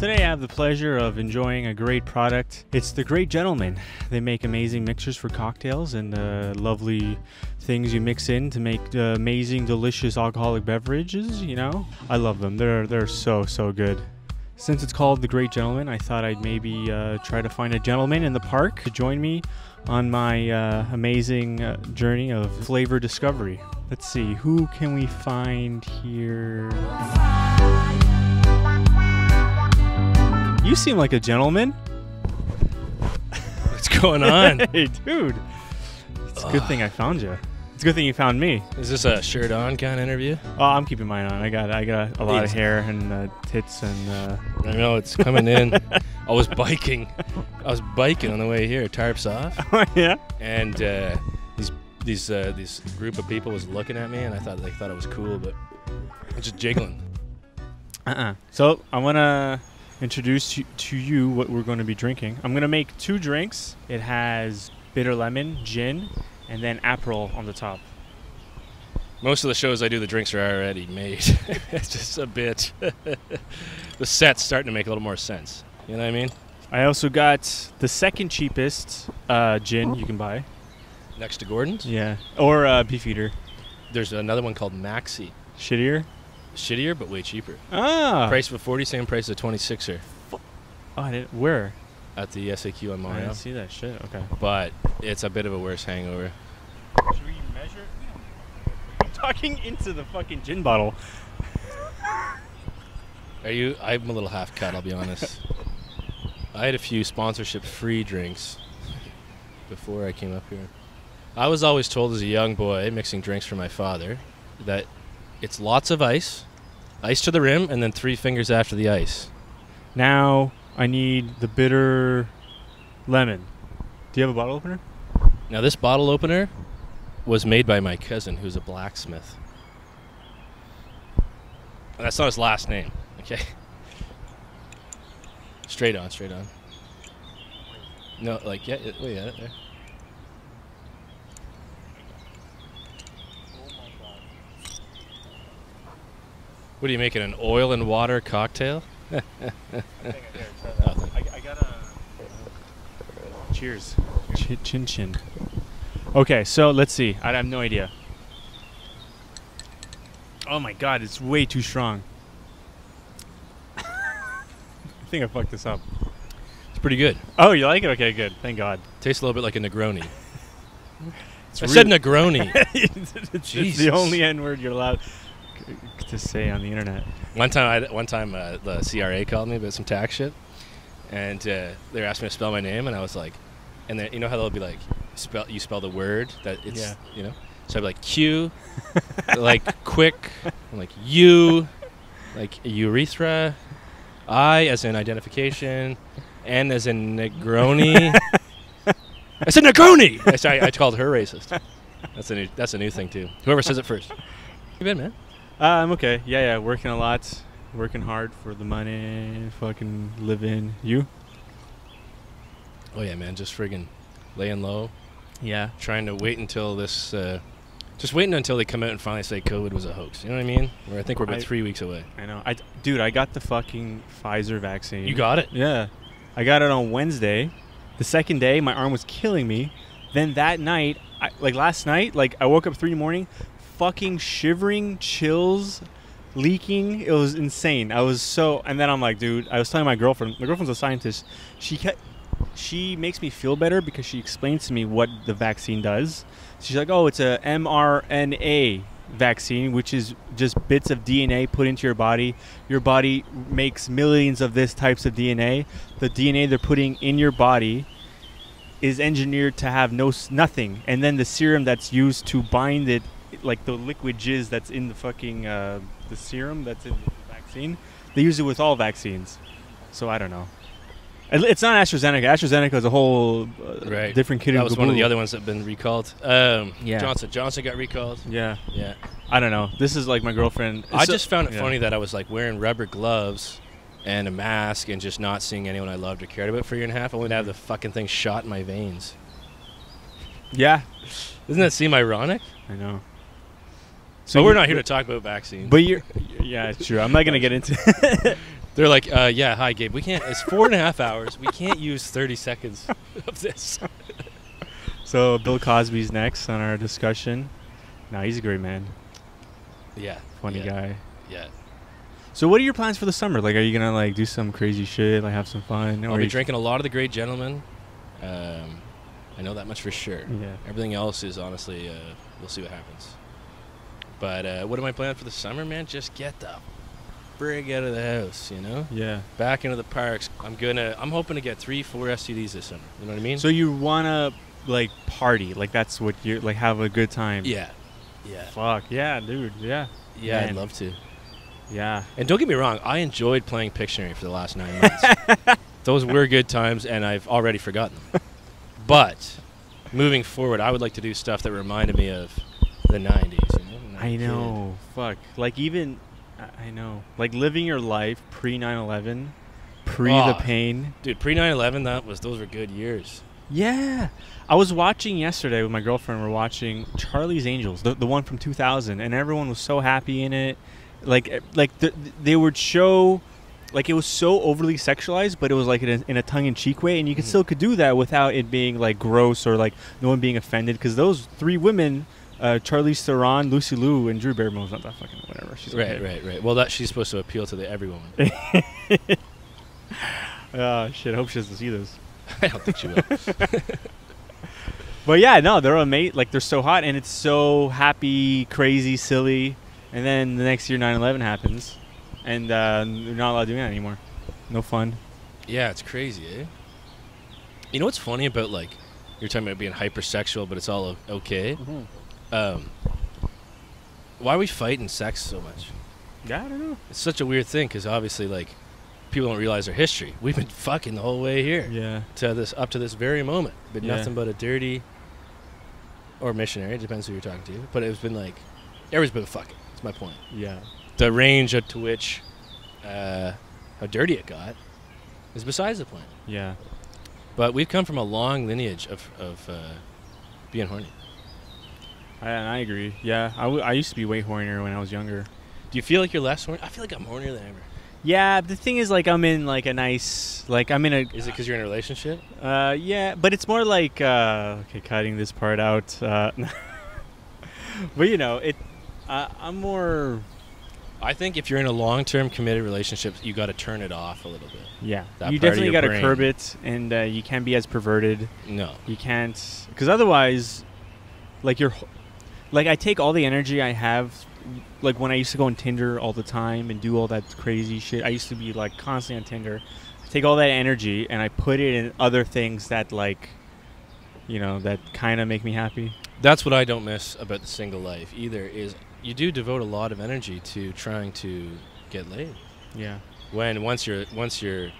Today I have the pleasure of enjoying a great product. It's The Great Gentleman. They make amazing mixers for cocktails and lovely things you mix in to make amazing, delicious alcoholic beverages, you know? I love them. They're so good. Since it's called The Great Gentleman, I thought I'd maybe try to find a gentleman in the park to join me on my amazing journey of flavor discovery. Let's see, who can we find here? You seem like a gentleman. What's going on? Hey, dude. It's a good thing I found you. It's a good thing you found me. Is this a shirt on kind of interview? Oh, I'm keeping mine on. I got a lot of hair and tits and. I know it's coming in. I was biking on the way here. Tarps off. Oh yeah. And these group of people was looking at me, and I thought they thought it was cool, but I'm just jiggling. So I wanna introduce to you what we're going to be drinking. I'm going to make two drinks. It has bitter lemon, gin, and then Aperol on the top. Most of the shows I do, the drinks are already made. It's just a bit. The set's starting to make a little more sense. You know what I mean? I also got the second cheapest gin you can buy. Next to Gordon's? Yeah. Or Beefeater. There's another one called Maxi. Shittier? Shittier, but way cheaper. Ah. Price for 40, same price as a 26er. Oh, I didn't, where? At the SAQ on Mario. I didn't see that shit, okay. But it's a bit of a worse hangover. Should we measure? I'm talking into the fucking gin bottle. Are you? I'm a little half cut, I'll be honest. I had a few sponsorship-free drinks before I came up here. I was always told as a young boy, mixing drinks for my father, that it's lots of ice. Ice to the rim, and then 3 fingers after the ice. Now I need the bitter lemon. Do you have a bottle opener? Now this bottle opener was made by my cousin, who's a blacksmith. That's not his last name, okay? Straight on, straight on. No, like, yeah, we got it there. What are you making, an oil and water cocktail? I got a... Cheers. Chin chin. Okay, so let's see. I have no idea. Oh my god, it's way too strong. I think I fucked this up. It's pretty good. Oh, you like it? Okay, good. Thank god. Tastes a little bit like a Negroni. I said Negroni. It's the only N-word you're allowed to say on the internet. One time, the CRA called me about some tax shit, and they were asking me to spell my name, and I was like, and then you know how they'll be like, you spell the word that it's, yeah, you know. So I'd be like Q, like quick, I'm like U, like urethra, I as in identification, N as in Negroni. I said Negroni. I called her racist. That's a new thing too. Whoever says it first. You been, man? I'm okay. Yeah. Working a lot. Working hard for the money. Fucking living. You? Oh, yeah, man. Just friggin' laying low. Yeah. Trying to wait until this... just waiting until they come out and finally say COVID was a hoax. You know what I mean? Where I think we're about 3 weeks away. I know. Dude, I got the fucking Pfizer vaccine. You got it? Yeah. I got it on Wednesday. The second day, my arm was killing me. Then that night, last night, I woke up 3 in the morning... fucking shivering, chills, leaking. It was insane. And then I'm like, dude, I was telling my girlfriend. My girlfriend's a scientist. She makes me feel better because she explains to me what the vaccine does. She's like, oh, it's a mRNA vaccine, which is just bits of DNA put into your body. Your body makes millions of these types of DNA. The DNA they're putting in your body is engineered to have nothing. And then the serum that's used to bind it, like the liquid jizz that's in the fucking the serum that's in the vaccine, they use it with all vaccines. So I don't know. It's not AstraZeneca. AstraZeneca is a whole different kid. That was one of the other ones that have been recalled. Yeah. Johnson Johnson got recalled. Yeah. I don't know. This is like my girlfriend. I just found it funny that I was like wearing rubber gloves and a mask and just not seeing anyone I loved or cared about for a year and a half. I wouldn't have the fucking thing shot in my veins. Yeah. Doesn't that seem ironic? I know. So we're not here to talk about vaccines. But you're, yeah, it's true. I'm not going to get into. They're like, yeah, hi, Gabe. We can't. It's 4.5 hours. We can't use 30 seconds of this. So Bill Cosby's next on our discussion. Nah, he's a great man. Yeah, funny guy. Yeah. So what are your plans for the summer? Like, are you gonna like do some crazy shit, like have some fun? I'll be drinking a lot of The Great Gentleman. I know that much for sure. Yeah. Everything else is honestly, we'll see what happens. But what am I planning for the summer, man? Just get the frig out of the house, you know? Yeah. Back into the parks. I'm hoping to get 3-4 STDs this summer. You know what I mean? So you wanna like party? Like that's what you like? Have a good time? Yeah. Yeah. Fuck yeah, dude. Yeah. Yeah, man. I'd love to. Yeah. And don't get me wrong, I enjoyed playing Pictionary for the last 9 months. Those were good times, and I've already forgotten them. But moving forward, I would like to do stuff that reminded me of the 90s. I know. Fuck. Like, even, I know. Like, living your life pre-9/11, the pain. Dude, pre-9/11, those were good years. Yeah. I was watching yesterday with my girlfriend. We're watching Charlie's Angels, the one from 2000, and everyone was so happy in it. They would show, like, it was so overly sexualized, but it was like in a tongue-in-cheek way, and you could still do that without it being like gross or like no one being offended, because those three women, Charlize Theron, Lucy Liu, and Drew Barrymore's not that fucking whatever. She's right. Well, that she's supposed to appeal to every woman. Shit. I hope she doesn't see this. I don't think she will. But yeah, no, they're amazing. Like, they're so hot, and it's so happy, crazy, silly. And then the next year, 9/11 happens, and you're not allowed to do that anymore. No fun. Yeah, it's crazy, eh? You know what's funny about, like, you're talking about being hypersexual, but it's all okay? Mm-hmm. Why are we fighting sex so much? Yeah, I don't know. It's such a weird thing, because obviously, like, people don't realize their history. We've been fucking the whole way here. Yeah. Up to this very moment. Been nothing but a dirty, or missionary, it depends who you're talking to. But it's been, like, everyone's been fucking. That's my point. Yeah. The range to which how dirty it got is besides the point. Yeah. But we've come from a long lineage of being horny. I agree. Yeah. I used to be way hornier when I was younger. Do you feel like you're less horny? I feel like I'm hornier than ever. Yeah. The thing is, like, I'm in, like, a nice, like, I'm in a... Is it because you're in a relationship? Yeah. But it's more like... okay, cutting this part out. But, you know, it... I'm more... I think if you're in a long-term committed relationship, you got to turn it off a little bit. Yeah. You definitely got to curb it, and you can't be as perverted. No. You can't... Because otherwise, like, you're... Like, I take all the energy I have... Like, when I used to go on Tinder all the time and do all that crazy shit, I used to be, like, constantly on Tinder. I take all that energy, and I put it in other things that, like, you know, that kind of make me happy. That's what I don't miss about the single life either, is... You do devote a lot of energy to trying to get laid. Yeah. When once you're in a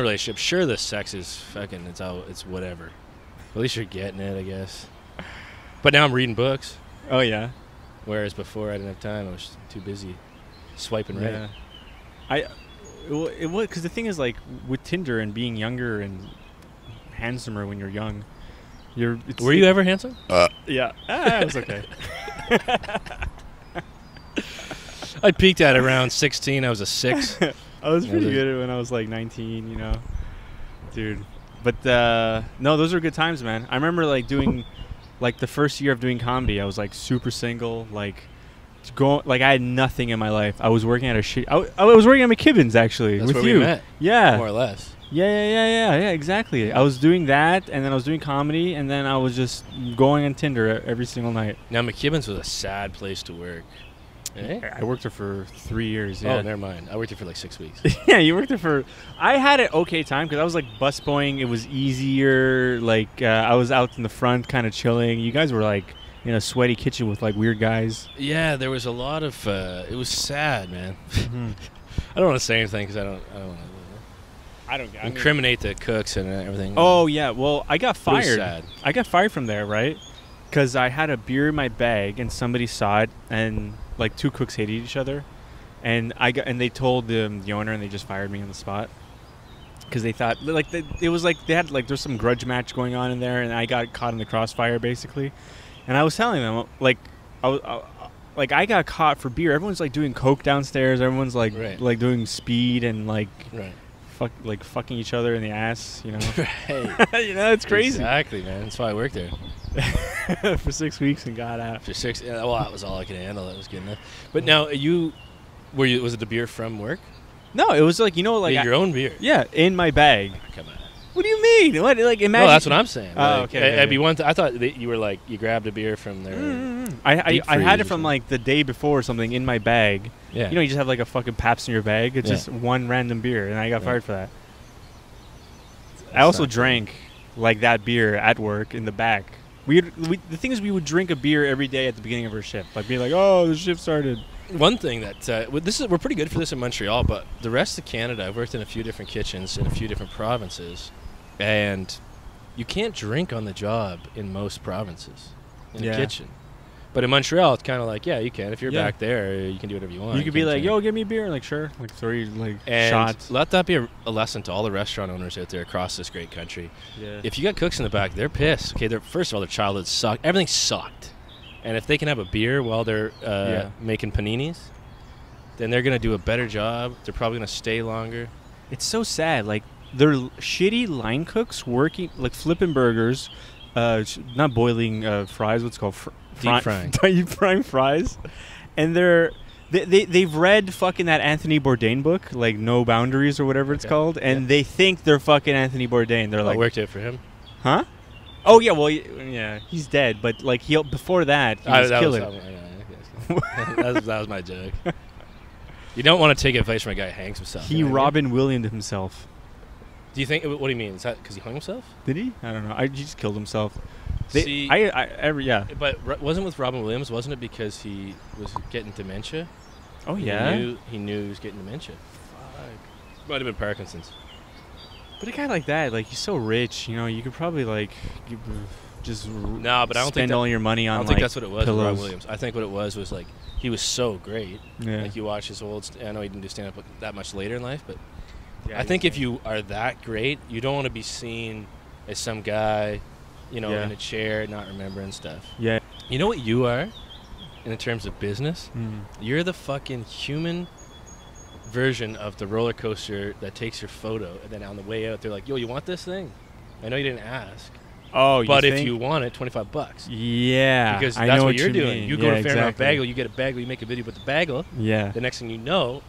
relationship, sure, the sex is fucking, it's whatever. At least you're getting it, I guess. But now I'm reading books. Oh yeah. Whereas before I didn't have time. I was too busy swiping right. Yeah. Because the thing is, like, with Tinder and being younger and handsomer when you're young. Were you ever handsome? Yeah. It was okay. I peaked at around 16. I was a 6. I was pretty good when I was like 19, you know, dude. But no, those were good times, man. I remember, like, doing, like, the first year of doing comedy, I was like super single, like, I had nothing in my life. I was working at a shit. I was working at McKibben's, actually. That's where we met. Yeah, more or less. Yeah, exactly. I was doing that, and then I was doing comedy, and then I was just going on Tinder every single night. Now, McKibben's was a sad place to work. Eh? I worked there for 3 years. Yeah. Oh, never mind. I worked there for like 6 weeks. Yeah, you worked there for... I had an okay time because I was like busboying. It was easier. Like, I was out in the front kind of chilling. You guys were like in a sweaty kitchen with like weird guys. Yeah, there was a lot of... it was sad, man. Mm-hmm. I don't want to say anything because I don't want to... incriminate the cooks and everything. Oh, yeah. Well, I got fired. It was sad. I got fired from there, right? Because I had a beer in my bag, and somebody saw it, and, like, two cooks hated each other. And they told the owner, and they just fired me on the spot. Because they thought, like, it was like they had, like, there's some grudge match going on in there, and I got caught in the crossfire, basically. And I was telling them, like, I was... like I got caught for beer. Everyone's like doing coke downstairs. Everyone's like doing speed and like fucking each other in the ass. You know, you know, it's crazy. Exactly, man. That's why I worked there. For 6 weeks and got out. For six, yeah, well, that was all I could handle. That was good enough. But now were you? Was it the beer from work? No, it was like your own beer. Yeah, in my bag. Oh, come on. What do you mean? What, like, imagine? No, that's what I'm saying. Oh, like, okay. It'd be one. I thought that you were like you grabbed a beer from there. I had it from like the day before or something in my bag. Yeah. You know, you just have like a fucking Pabst in your bag. It's just one random beer, and I got fired for that. I also drank like that beer at work in the back. The thing is, we would drink a beer every day at the beginning of our shift. Like, be like, oh, the shift started. One thing that we're pretty good for this in Montreal, but the rest of Canada, I've worked in a few different kitchens in a few different provinces, and you can't drink on the job in most provinces in a kitchen. But in Montreal, it's kind of like, yeah, you can. If you're back there, you can do whatever you want. You could be like, yo, give me a beer. And like, sure. Like, three shots. Let that be a lesson to all the restaurant owners out there across this great country. Yeah. If you got cooks in the back, they're pissed. Okay, first of all, their childhood sucked. Everything sucked. And if they can have a beer while they're making paninis, then they're going to do a better job. They're probably going to stay longer. It's so sad. Like, they're shitty line cooks working, like, flipping burgers, not boiling fries, what's called deep frying fries, and they've read fucking that Anthony Bourdain book, like No Boundaries or whatever it's called, and they think they're fucking Anthony Bourdain. They're like, I worked it for him, huh? Oh yeah, well yeah, he's dead, but like before that he was killing. That was my joke. You don't want to take advice from a guy who hangs himself. He Robin Williams himself. Do you think? What do you mean? Is that because he hung himself? Did he? I don't know. He just killed himself. But wasn't with Robin Williams? Wasn't it because he was getting dementia? Oh yeah, he knew he was getting dementia. Fuck, might have been Parkinson's. But a guy like that, like he's so rich, you know, you could probably like just but I don't spend all your money on. I don't think that's what it was with Robin Williams. I think what it was like he was so great. Yeah. Like you watch his old. I know he didn't do stand up that much later in life, but yeah, I think if you are that great, you don't want to be seen as some guy. You know, in a chair, not remembering stuff. Yeah. You know what you are, in terms of business? Mm. You're the fucking human version of the roller coaster that takes your photo, and then on the way out, they're like, yo, you want this thing? I know you didn't ask. Oh, but if you want it, $25. Yeah. Because that's what you're doing. You go to Fairmount Bagel, you get a bagel, you make a video with the bagel. Yeah. The next thing you know,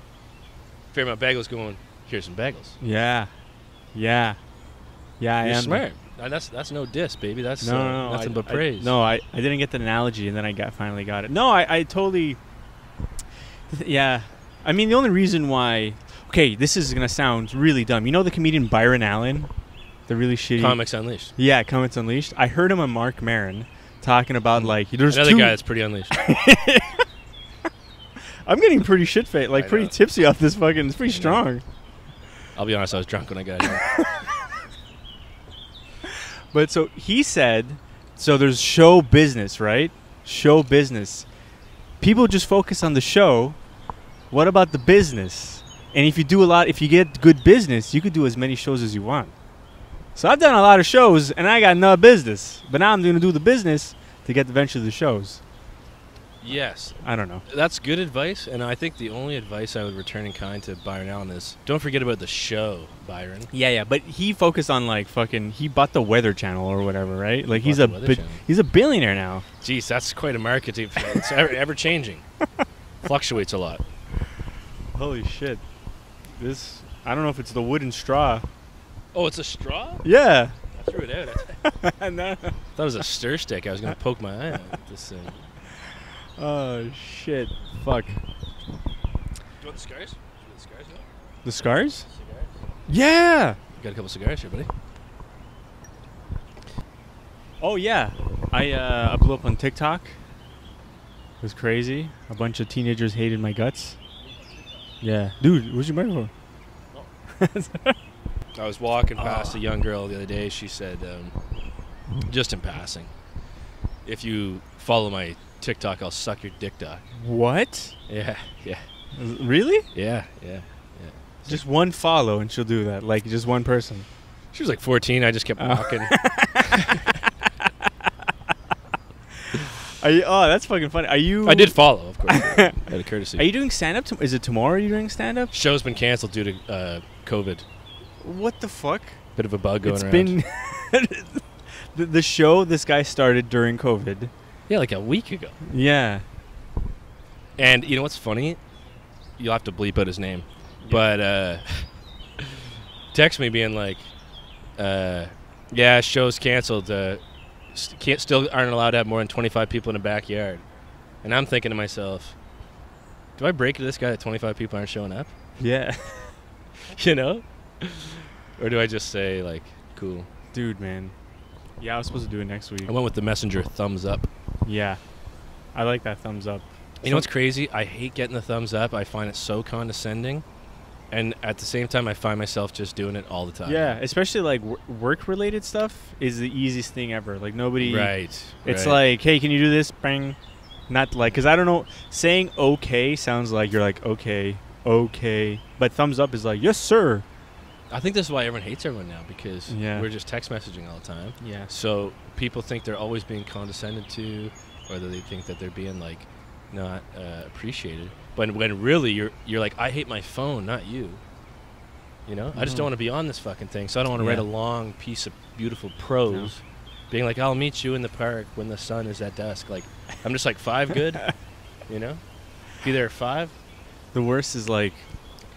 Fairmount Bagel's going, here's some bagels. Yeah. Yeah. Yeah, I am. You're smart. That's no diss, baby. That's nothing but praise. I didn't get the analogy, and then I finally got it. No, I totally... Yeah. I mean, the only reason why... Okay, this is going to sound really dumb. You know the comedian Byron Allen? The really shitty... Comics Unleashed. Yeah, Comics Unleashed. I heard him on Mark Maron talking about, like... Another guy that's pretty unleashed. I'm getting pretty shit-faced, like pretty tipsy off this fucking... It's pretty strong. I'll be honest, I was drunk when I got here. But so he said, so there's show business, right? Show business. People just focus on the show. What about the business? And if you do if you get good business, you could do as many shows as you want. So I've done a lot of shows and I got no business. But now I'm going to do the business to get eventually the shows. Yes. I don't know. That's good advice. And I think the only advice I would return in kind to Byron Allen is don't forget about the show, Byron. Yeah, yeah. But he focused on like fucking, he bought the Weather Channel or whatever, right? Like he's a billionaire now. Jeez, that's quite a marketing. It's ever changing. Fluctuates a lot. Holy shit. This, I don't know if it's the wooden straw. Oh, it's a straw? Yeah. I threw it out. No. I thought it was a stir stick. I was going to poke my eye out at this thing. Oh, shit. Fuck. Do you want the cigars? The cigars? Yeah! Got a couple cigars here, buddy. Oh, yeah. I blew up on TikTok. It was crazy. A bunch of teenagers hated my guts. Yeah. Dude, where's your microphone? Oh. I was walking past a young girl the other day. She said, just in passing, if you follow my... TikTok, I'll suck your dick doc. What? Yeah, yeah. Really? Yeah, yeah, yeah. Just one follow and she'll do that. Like, just one person. She was like 14. I just kept walking. Are you? Oh, that's fucking funny. Are you? I did follow, of course, out of courtesy. Are you doing stand up? Is it tomorrow? You're doing stand up? Show's been canceled due to COVID. What the fuck? Bit of a bug going around. It's been the show this guy started during COVID. Yeah, like a week ago. Yeah. And you know what's funny? You'll have to bleep out his name, yeah. But text me being like, "Yeah, show's canceled. Still aren't allowed to have more than 25 people in the backyard." And I'm thinking to myself, do I break to this guy that 25 people aren't showing up? Yeah. You know? Or do I just say, like, cool? Dude, man. Yeah, I was supposed to do it next week. I went with the messenger thumbs up. Yeah. I like that thumbs up. You know what's crazy? I hate getting the thumbs up. I find it so condescending. And at the same time, I find myself just doing it all the time. Yeah, especially like work-related stuff is the easiest thing ever. Like nobody, right? It's like, hey, can you do this? Bang, not like, because I don't know. Saying okay sounds like you're like okay, but thumbs up is like yes, sir. I think this is why everyone hates everyone now, because we're just text messaging all the time. Yeah. So people think they're always being condescended to, or they think that they're being like not appreciated. But when really you're like, I hate my phone, not you. You know? I just don't want to be on this fucking thing, so I don't want to write a long piece of beautiful prose being like, I'll meet you in the park when the sun is at dusk. Like, I'm just like, five good? You know? Be there at five? The worst is like,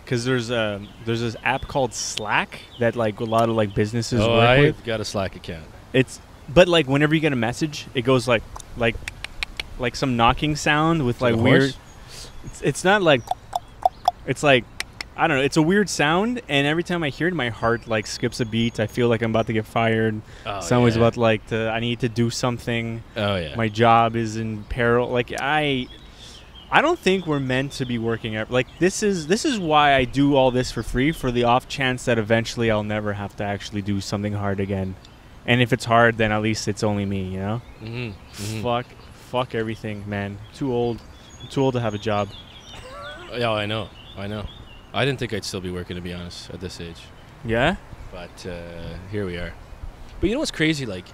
because there's this app called Slack that like a lot of like businesses work with. I've got a Slack account. But like whenever you get a message, it goes like some knocking sound with like weird... It's not like, it's like, I don't know. It's a weird sound, and every time I hear it, my heart like skips a beat. I feel like I'm about to get fired. Someone's about like to. I need to do something. Oh yeah. My job is in peril. Like I don't think we're meant to be working at. Like this is why I do all this for free, for the off chance that eventually I'll never have to actually do something hard again. And if it's hard, then at least it's only me. You know. Mm-hmm. Fuck everything, man. Too old. I'm too old to have a job. Yeah, I know. I didn't think I'd still be working, to be honest, at this age. Yeah? But here we are. But you know what's crazy? Like,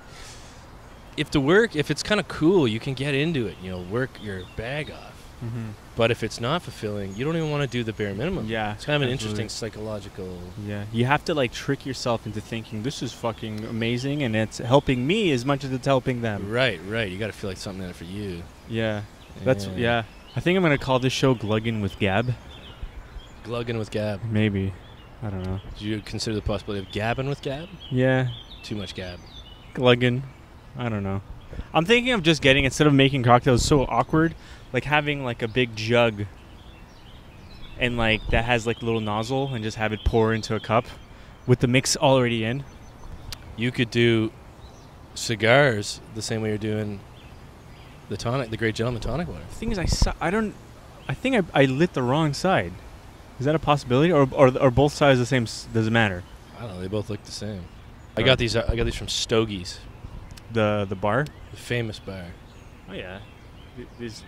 if it's kind of cool, you can get into it. You know, work your bag off. Mm-hmm. But if it's not fulfilling, you don't even want to do the bare minimum. Yeah. It's kind of an interesting psychological... Yeah. You have to, like, trick yourself into thinking, this is fucking amazing, and it's helping me as much as it's helping them. Right. You got to feel like something in it for you. Yeah. Yeah. I think I'm going to call this show Gluggin with Gab. Gluggin with Gab. Maybe. I don't know. Do you consider the possibility of gabbing with Gab? Yeah. Too much Gab. Gluggin. I don't know. I'm thinking of just getting, instead of making cocktails so awkward, like having like a big jug and like that has like a little nozzle and just have it pour into a cup with the mix already in. You could do cigars the same way you're doing... The tonic, the Great Gentleman tonic water. The thing is, I think I lit the wrong side. Is that a possibility, or both sides the same? Does it matter? I don't know. They both look the same. I got these. I got these from Stogies. The bar. The famous bar. Oh yeah. Do you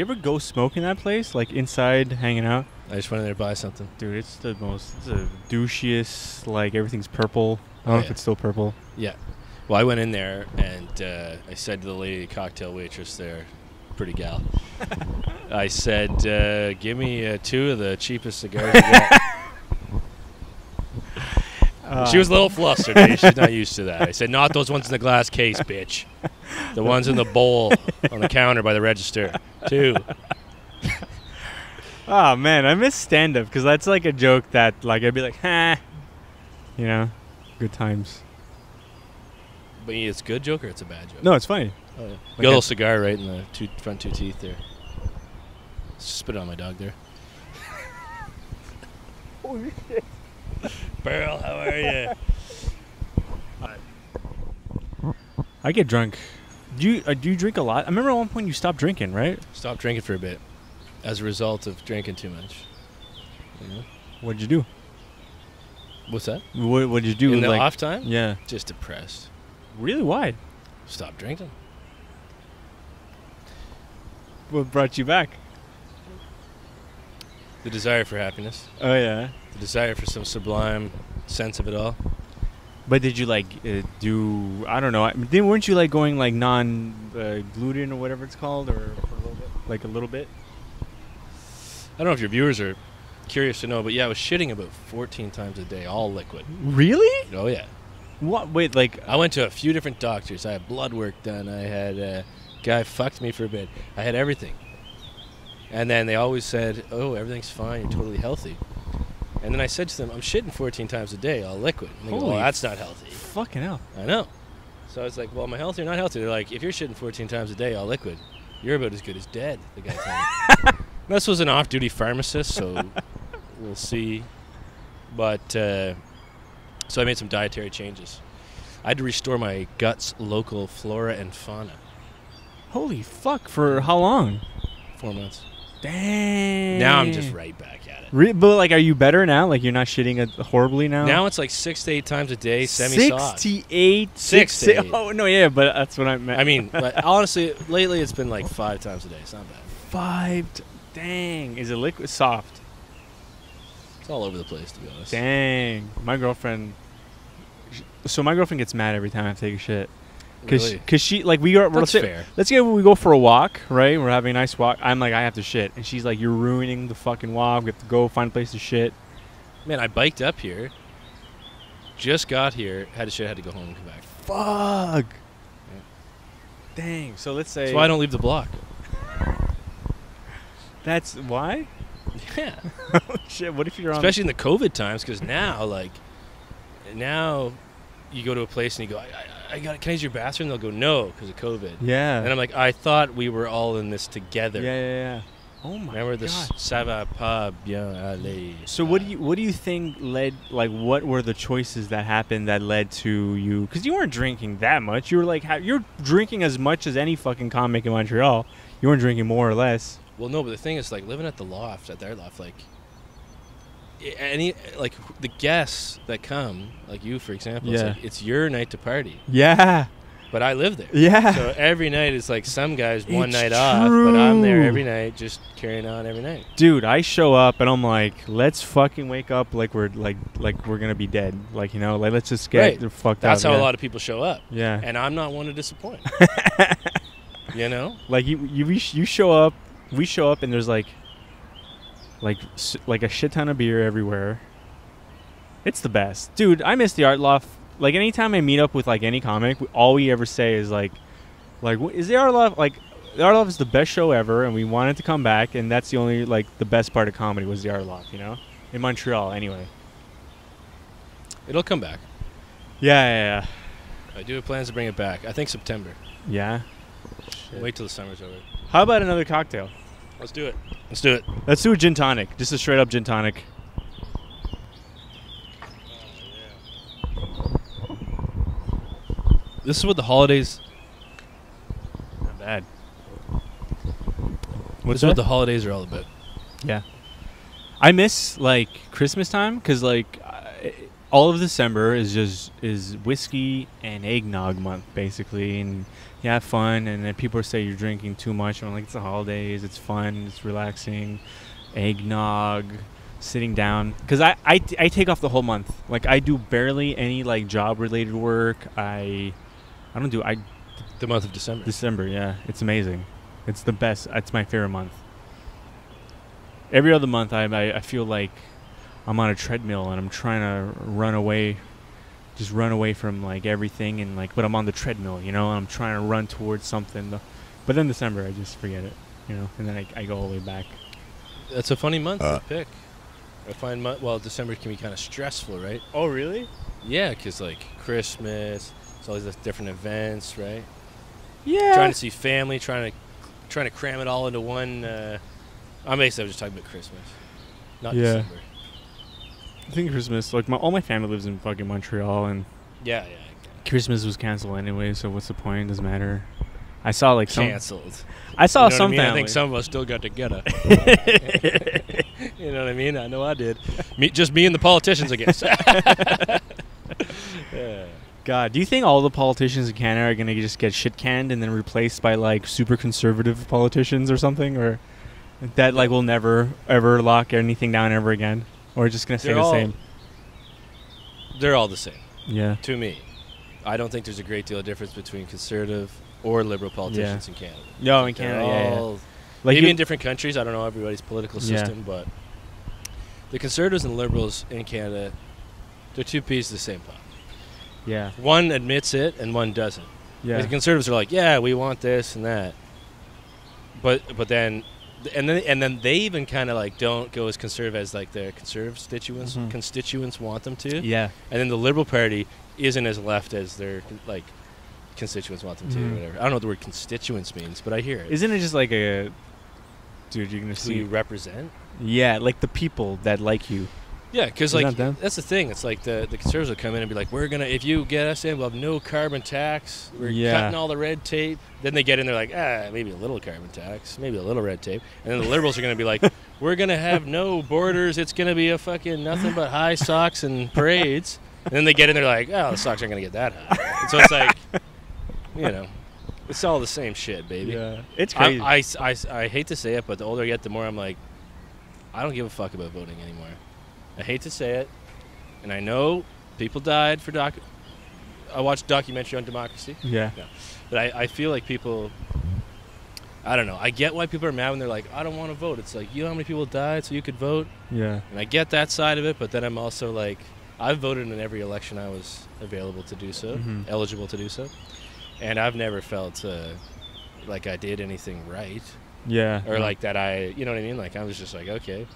ever go smoke in that place, like inside, hanging out? I just went in there to buy something. Dude, it's the douchiest. Like everything's purple. I don't know if it's still purple. Yeah. Well, I went in there, and I said to the lady cocktail waitress there, pretty gal, I said, give me two of the cheapest cigars you got. She was a little flustered. She's not used to that. I said, not those ones in the glass case, bitch. The ones in the bowl on the counter by the register. Two. Oh, man, I miss stand-up, because that's like a joke that like I'd be like, ha. You know, good times. But it's a good joke or it's a bad joke? No, it's funny. Oh, yeah. Like got a little cigar right in the front two teeth there. Spit on my dog there. Holy shit. Burl, how are you? I get drunk. Do you drink a lot? I remember at one point you stopped drinking, right? Stopped drinking for a bit as a result of drinking too much. Yeah. What'd you do? What's that? What'd you do? In the off time? Yeah. Just depressed. Really? Why? Stop drinking. What brought you back? The desire for happiness. Oh, yeah. The desire for some sublime sense of it all. But did you like do, I don't know, weren't you like going like non-gluten or whatever it's called, or for a little bit, like a little bit? I don't know if your viewers are curious to know, but yeah, I was shitting about 14 times a day, all liquid. Really? Oh yeah. What? Wait, like I went to a few different doctors. I had blood work done. I had a guy fucked me for a bit. I had everything. And then they always said, "Oh, everything's fine. You're totally healthy." And then I said to them, "I'm shitting 14 times a day, all liquid." And they go, "Oh, that's not healthy." Fucking hell. I know. So I was like, "Well, am I healthy or not healthy?" They're like, "If you're shitting 14 times a day, all liquid, you're about as good as dead." The guy told me. This was an off-duty pharmacist, so we'll see. But so I made some dietary changes. I had to restore my gut's local flora and fauna. Holy fuck! For how long? 4 months. Dang. Now I'm just right back at it. But like, are you better now? Like, you're not shitting horribly now? Now it's like 6 to 8 times a day, semi-soft. 6 to 8. Six to eight. Oh no, yeah, but that's what I meant. I mean, but honestly, lately it's been like 5 times a day. It's not bad. 5. Dang. Is it liquid? Soft. It's all over the place, to be honest. Dang. My girlfriend. So my girlfriend gets mad every time I take a shit. Cause she like we are. That's fair. Let's say we go for a walk, right? We're having a nice walk. I'm like, I have to shit, and she's like, "You're ruining the fucking walk. We have to go find a place to shit." Man, I biked up here. Just got here, had to shit, had to go home and come back. Fuck. Yeah. Dang. So let's say. That's why I don't leave the block. That's why. Yeah. Shit. What if you're on? Especially in the COVID times, because now like, you go to a place and you go, can I use your bathroom? They'll go, no, because of COVID. Yeah. And I'm like, I thought we were all in this together. Yeah, yeah, yeah. Oh my God. Remember the Sava Pa Bien Allez. So what do you think led, like, what were the choices that happened that led to you? Because you weren't drinking that much. You were like, you're drinking as much as any fucking comic in Montreal. You weren't drinking more or less. Well, no, but the thing is, like, living at the loft, at their loft, like, the guests that come, like you, for example, yeah. It's, like, it's your night to party. Yeah. But I live there. Yeah. So every night it's like some guys one night off, but I'm there every night just carrying on every night. Dude, I show up and I'm like, let's fucking wake up like we're gonna be dead. Like, you know, like let's just get fucked up. That's how a lot of people show up. Yeah. And I'm not one to disappoint. You know? Like you show up, we show up, and there's like a shit ton of beer everywhere. It's the best. Dude, I miss the Art Loft. Like, anytime I meet up with, like, any comic, all we ever say is, like, is the Art Loft, like, the Art Loft is the best show ever, and we wanted to come back, and that's the only, like, the best part of comedy was the Art Loft, you know? In Montreal, anyway. It'll come back. Yeah, yeah, yeah. I do have plans to bring it back. I think September. Yeah? Shit. Wait till the summer's over. How about another cocktail? Let's do it. Let's do it. Let's do a gin tonic. Just a straight up gin tonic. Oh, yeah. This is what the holidays. Not bad. This is what the holidays are all about. Yeah. I miss like Christmas time, because like all of December is whiskey and eggnog month basically, and you have fun, and then people say you're drinking too much, and I'm like, it's the holidays, it's fun, it's relaxing, eggnog, sitting down, because I take off the whole month. Like, I do barely any like job related work. I don't do the month of December. December, yeah, it's amazing. It's the best. It's my favorite month. Every other month, I feel like I'm on a treadmill and I'm trying to run away from like everything, and like, but I'm on the treadmill, you know, and I'm trying to run towards something, but then December I just forget it, you know, and then I go all the way back. That's a funny month to pick. I find December can be kind of stressful, right? Oh, really? Yeah, because like Christmas, it's all these different events, right? Yeah. Trying to see family, trying to cram it all into one. I was just talking about Christmas, not December. I think Christmas, like, all my family lives in fucking Montreal, and yeah. Christmas was canceled anyway, so what's the point? Doesn't matter. I saw like some canceled. I saw, you know, some family. I think some of us still got together. You know what I mean? I know I did. Just me and the politicians, I guess. Yeah. God, do you think all the politicians in Canada are gonna just get shit canned and then replaced by like super conservative politicians or something, or that like will never ever lock anything down ever again? Or just going to stay the same? They're all the same. Yeah. To me. I don't think there's a great deal of difference between conservative or liberal politicians in Canada. No, in Canada, yeah. Like maybe in different countries. I don't know everybody's political system, but the conservatives and liberals in Canada, they're two peas in the same pot. Yeah. One admits it and one doesn't. Yeah. The conservatives are like, yeah, we want this and that. But then they even kind of like don't go as conservative as like their conservative constituents want them to. Yeah. And then the Liberal Party isn't as left as their like constituents want them to or whatever. I don't know what the word constituents means, but I hear it. Isn't it just like a dude, you're going to see you represent? Yeah, like the people that like you. Yeah, because like that's the thing. It's like the conservatives will come in and be like, "We're gonna if you get us in, we'll have no carbon tax. We're cutting all the red tape." Then they get in, they're like, "Ah, maybe a little carbon tax, maybe a little red tape." And then the liberals are gonna be like, "We're gonna have no borders. It's gonna be a fucking nothing but high socks and parades." And then they get in, they're like, "Oh, the socks aren't gonna get that high." And so it's like, you know, it's all the same shit, baby. Yeah, it's crazy. I hate to say it, but the older I get, the more I'm like, I don't give a fuck about voting anymore. I hate to say it, and I know people died for I watched a documentary on democracy. Yeah. No. But I feel like people, I don't know. I get why people are mad when they're like, I don't want to vote. It's like, you know how many people died so you could vote? Yeah. And I get that side of it, but then I'm also like, I've voted in every election I was available to do so, eligible to do so. And I've never felt like I did anything right. Yeah. Or like that I, you know what I mean? Like I was just like, okay.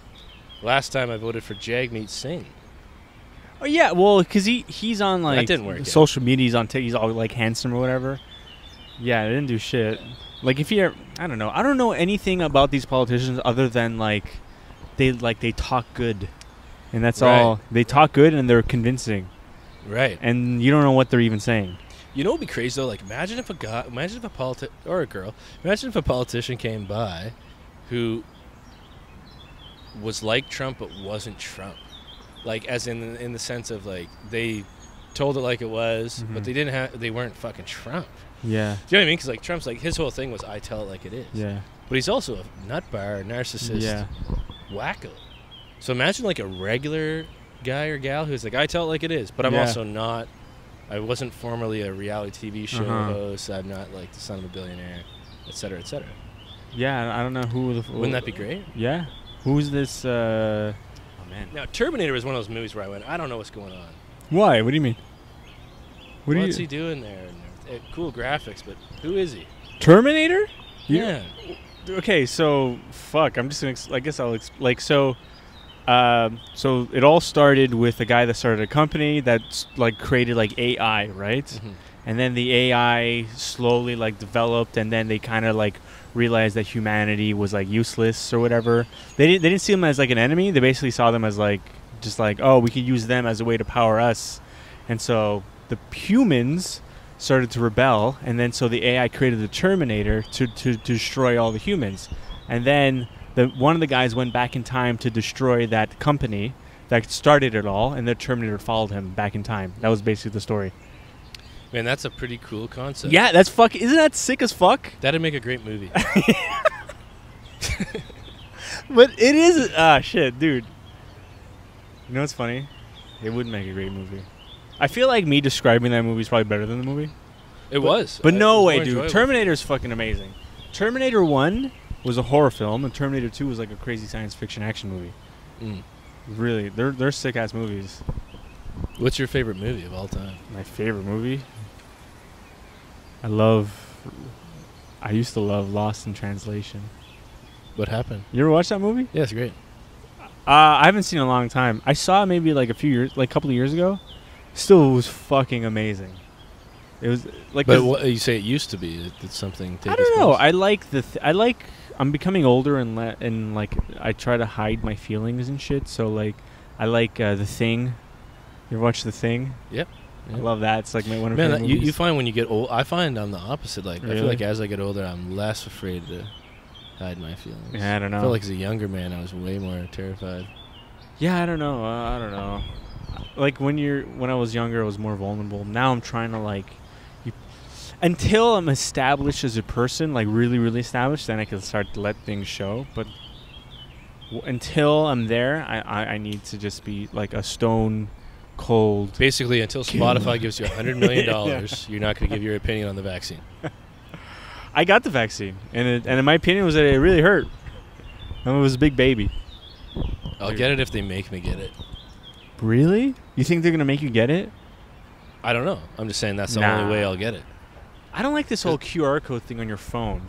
Last time I voted for Jagmeet Singh. Oh yeah, well, because he's on like social media. He's on TikTok. He's all like handsome or whatever. Yeah, I didn't do shit. Yeah. Like if you're, I don't know. I don't know anything about these politicians other than they talk good, and that's all. They talk good and they're convincing. Right. And you don't know what they're even saying. You know, what would be crazy though. Like imagine if a guy, imagine if a or a girl, imagine if a politician came by, who was like Trump but wasn't Trump, like as in the sense of like they told it like it was, but they didn't have they weren't fucking Trump. Yeah, do you know what I mean? Because like Trump's like his whole thing was I tell it like it is. Yeah, but he's also a nutbar, narcissist, wacko. So imagine like a regular guy or gal who's like I tell it like it is, but I'm also not. I wasn't formerly a reality TV show host. I'm not like the son of a billionaire, et cetera, et cetera. Yeah, I don't know who. Wouldn't that be great? Yeah. Who's this? Oh man! Now Terminator is one of those movies where I went, I don't know what's going on. Why? What do you mean? What's he doing there? And cool graphics, but who is he? Terminator? Yeah. Okay, so fuck. I'm just gonna. I guess I'll like so. So it all started with a guy that started a company that's like created like AI, right? And then the AI slowly like developed, and then they kind of like. Realized that humanity was like useless or whatever. They didn't see them as like an enemy. They basically saw them as like just like, oh, we could use them as a way to power us. And so the humans started to rebel, and then so the AI created the Terminator to destroy all the humans. And then one of the guys went back in time to destroy that company that started it all, and the Terminator followed him back in time. That was basically the story. Man, that's a pretty cool concept. Yeah, that's fucking... Isn't that sick as fuck? That'd make a great movie. But it is... Ah, shit, dude. You know what's funny? It would make a great movie. I feel like me describing that movie is probably better than the movie. It was. But no way, dude. Terminator is fucking amazing. Terminator 1 was a horror film, and Terminator 2 was like a crazy science fiction action movie. Mm. Really. They're sick-ass movies. What's your favorite movie of all time? My favorite movie? I used to love Lost in Translation. What happened? You ever watch that movie? Yeah, it's great. I haven't seen it in a long time. I saw it maybe like a couple of years ago. Still, it was fucking amazing. It was like. But you say it used to be. Did something? I don't know. I like the. I'm becoming older and like I try to hide my feelings and shit. So like I like The Thing. You ever watch The Thing? Yep. I love that. It's like my one of my movies. You find when you get old, I find I'm the opposite. Like really? I feel like as I get older, I'm less afraid to hide my feelings. Yeah, I don't know. I feel like as a younger man, I was way more terrified. Yeah, I don't know. I don't know. Like when I was younger, I was more vulnerable. Now I'm trying to like, until I'm established as a person, like really, really established, then I can start to let things show. But until I'm there, I need to just be like a stone cold. Basically, until Spotify gives you $100 million, you're not going to give your opinion on the vaccine. I got the vaccine, and my opinion was that it really hurt. I was a big baby. I'll get it if they make me get it. Really? You think they're going to make you get it? I don't know. I'm just saying that's the only way I'll get it. I don't like this whole QR code thing on your phone.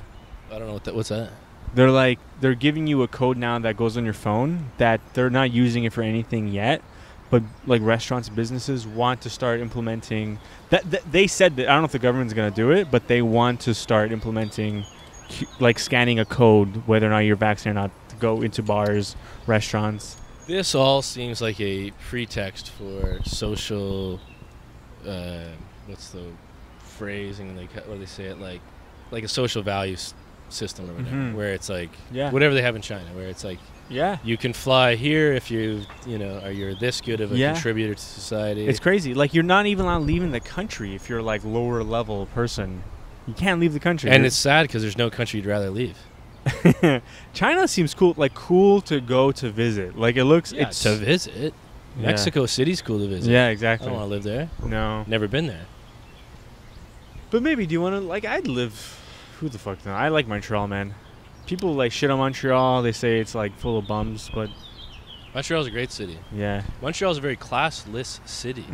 I don't know. What's that? They're like, they're giving you a code now that goes on your phone that they're not using it for anything yet. But like restaurants and businesses want to start implementing that. They said that, I don't know if the government's going to do it, but they want to start implementing like scanning a code, whether or not you're vaccinated or not, to go into bars, restaurants. This all seems like a pretext for social, what's the phrasing? Like, what do they say it? Like a social values system or whatever, where it's like whatever they have in China, where it's like you can fly here if you're this good of a contributor to society. It's crazy. Like, you're not even allowed leaving the country if you're like lower level person. You can't leave the country. And it's sad because there's no country you'd rather leave. China seems cool, like cool to go to visit. Like it looks it's to visit. Mexico City's cool to visit. Yeah, exactly. I don't want to live there. No, never been there. But maybe do you want to like? I'd live. Who the fuck? Now? I like Montreal, man. People like shit on Montreal. They say it's like full of bums, but Montreal's a great city. Yeah, Montreal's a very classless city.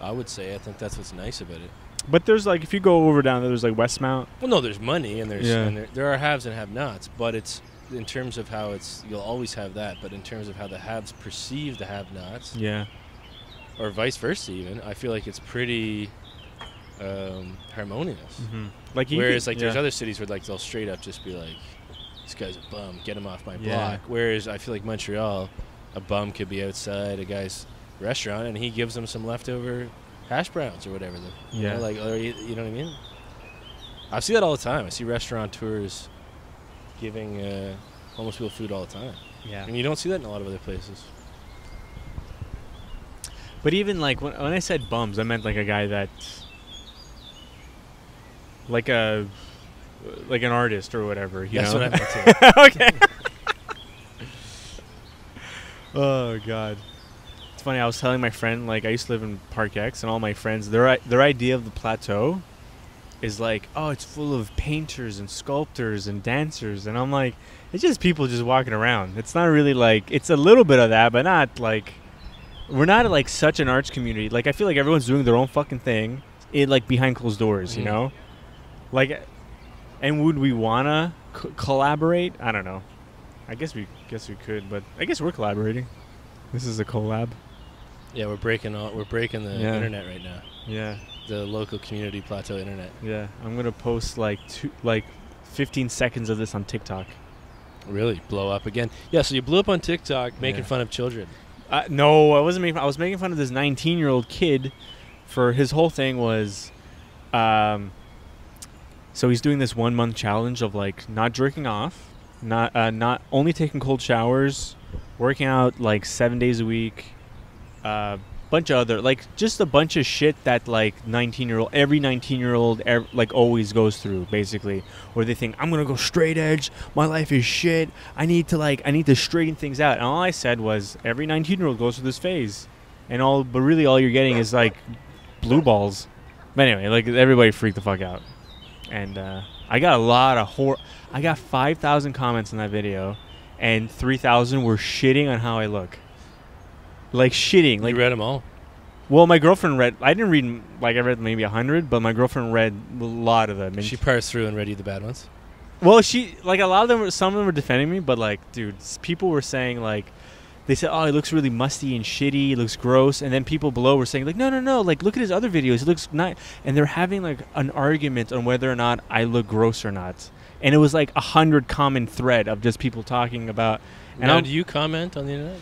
I would say. I think that's what's nice about it. But there's like, if you go over down there, there's like Westmount. Well, no, there's money and there's and there are haves and have-nots. But it's in terms of how it's, you'll always have that. But in terms of how the haves perceive the have-nots, or vice versa, even I feel like it's pretty. Harmonious. Like, whereas like there's other cities where like they'll straight up just be like, this guy's a bum, get him off my block. Whereas I feel like Montreal, a bum could be outside a guy's restaurant and he gives them some leftover hash browns or whatever. You know, like, you know what I mean? I see that all the time. I see restaurateurs giving homeless people food all the time. And you don't see that in a lot of other places. But even like when I said bums, I meant like a guy that like an artist or whatever. You know? That's what I meant to. Oh, God. It's funny. I was telling my friend, like, I used to live in Park X, and all my friends, their idea of the plateau is like, oh, it's full of painters and sculptors and dancers. And I'm like, it's just people just walking around. It's not really like, it's a little bit of that, but not like, we're not like such an arts community. Like, I feel like everyone's doing their own fucking thing. It like behind closed doors, you know, like, and would we wanna collaborate? I don't know. I guess we could, but I guess we're collaborating. This is a collab. Yeah, we're breaking the internet right now. Yeah, the local community plateau internet. Yeah, I'm gonna post like 15 seconds of this on TikTok. Really blow up again? Yeah, so you blew up on TikTok making fun of children. No, I wasn't making fun. I was making fun of this 19-year-old kid. For his whole thing was, so he's doing this 1-month challenge of like not jerking off, not only taking cold showers, working out like 7 days a week, bunch of other like just a bunch of shit that like 19-year-old, every 19-year-old like always goes through basically, where they think I'm gonna go straight edge, my life is shit, I need to straighten things out. And all I said was every 19-year-old goes through this phase, and all but really all you're getting is like. Blue balls. But anyway, like everybody freaked the fuck out. And I got a lot of I got 5,000 comments on that video and 3,000 were shitting on how I look. Like shitting. Like, you read them all? Well, my girlfriend read. I didn't read, like I read maybe 100, but my girlfriend read a lot of them. And she parsed through and read you the bad ones? Well, she, like a lot of them, some of them were defending me, but like, dude, people were saying like, they said, oh, it looks really musty and shitty. It looks gross. And then people below were saying, like, no. Like, look at his other videos. It looks not. And they're having, like, an argument on whether or not I look gross or not. And it was, like, 100 common thread of just people talking about. And now, do you comment on the internet?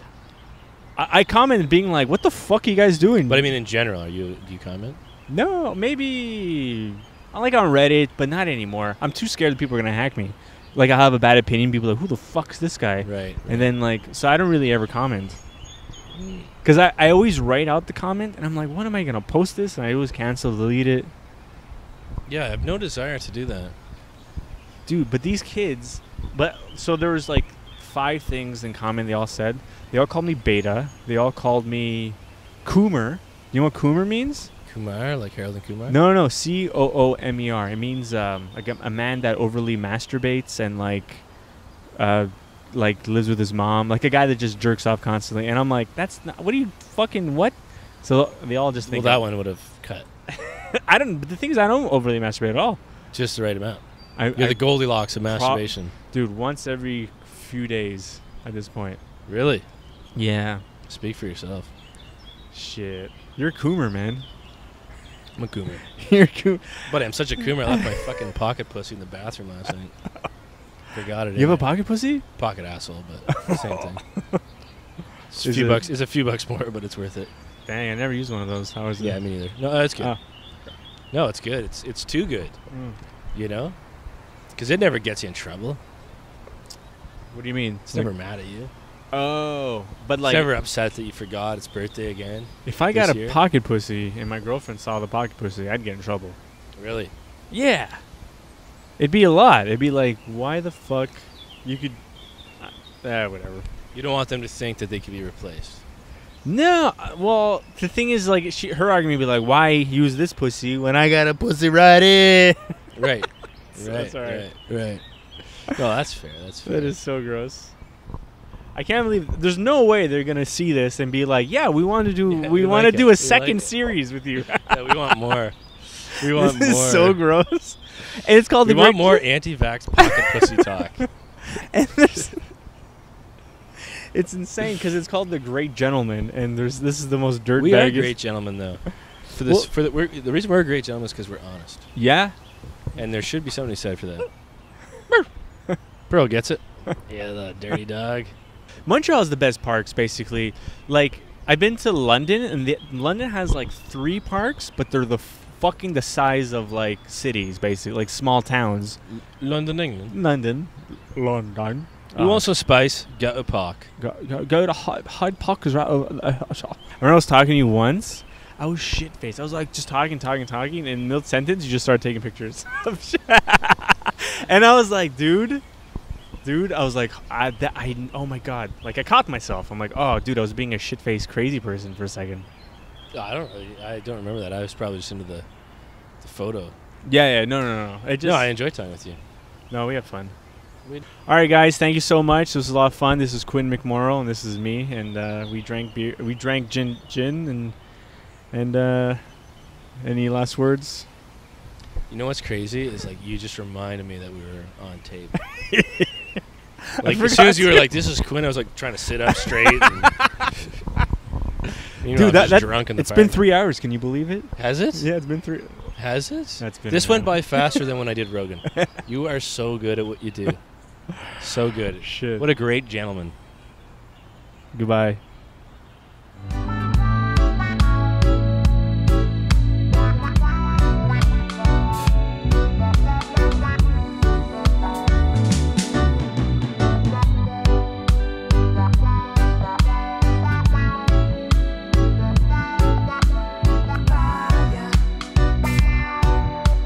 I commented being like, what the fuck are you guys doing? But, I mean, in general, do you comment? No, maybe. I like on Reddit, but not anymore. I'm too scared that people are going to hack me. Like, I have a bad opinion. People are like, who the fuck's this guy? Right. And then, like, so I don't really ever comment. Because I always write out the comment, and I'm like, when am I going to post this? And I always cancel, delete it. Yeah, I have no desire to do that. Dude, but these kids, so there was, like, 5 things in common they all said. They all called me beta. They all called me Coomer. You know what Coomer means? Kumar, like Harold and Kumar? No, no, C-O-O-M-E-R. It means like a man that overly masturbates and like lives with his mom, like a guy that just jerks off constantly. And I'm like, that's not. What are you fucking what? So they all just think. Well, that one would have cut. I don't. But the thing is, I don't overly masturbate at all. Just the right amount. You're the Goldilocks of masturbation, dude. Once every few days at this point. Really? Yeah. Speak for yourself. Shit, you're a Coomer, man. I'm a Coomer. You're a Coomer. But I'm such a Coomer. I left my fucking pocket pussy in the bathroom last night. Forgot it. You have a pocket pussy? Pocket asshole, but same thing. It's a few bucks. It's a few bucks more, but it's worth it. Dang, I never used one of those. How is it? Yeah, me neither. No, that's good. Oh. No, it's good. It's too good. Mm. You know, because it never gets you in trouble. What do you mean? It's never mad at you. Oh, but like, it's never upset that you forgot its birthday again. If I got a pocket pussy and my girlfriend saw the pocket pussy, I'd get in trouble. Really? Yeah. It'd be a lot. It'd be like, why the fuck? You could, whatever. You don't want them to think that they could be replaced. No. Well, the thing is, like, her argument would be like, why use this pussy when I got a pussy right here? Right. So right. That's all right. Right. No, that's fair. That's fair. That is so gross. I can't believe there's no way they're gonna see this and be like, "Yeah, we want to do, we want to do a second series with you." Yeah, we want more. We want more. This is so gross. And it's called the. We want more anti-vax pocket pussy talk. And there's, it's insane because it's called The Great Gentleman, and there's this is the most dirtbag. We are great gentlemen, though. For this, well, for the, we're, the reason we're a great gentleman is because we're honest. Yeah, and there should be something said for that. Pearl gets it. Yeah, the dirty dog. Montreal is the best parks, basically. Like, I've been to London, and London has, like, 3 parks, but they're fucking the size of, like, cities, basically. Like, small towns. London, England. London. London. You also space, go to park. Go to Hyde Park. Right over, I was talking to you once. I was shit-faced. I was, like, just talking, and in mid-sentence, you just start taking pictures of shit. And I was like, dude, I was like, oh my god, like I caught myself. I'm like, oh, dude, I was being a shit-faced crazy person for a second. I don't remember that. I was probably just into the photo. Yeah, no. I enjoyed time with you. No, we had fun. All right, guys, thank you so much. This was a lot of fun. This is Quinn McMorrow, and this is me, and we drank beer, we drank gin, and any last words? You know what's crazy is like you just reminded me that we were on tape. Like as soon as you were like, "This is Quinn," I was like trying to sit up straight. And you know, dude, that drunk in the been 3 hours. Can you believe it? Has it? Yeah, it's been 3. Has it? That's been. This went by faster than when I did Rogan. You are so good at what you do. So good. Shit. What a great gentleman. Goodbye.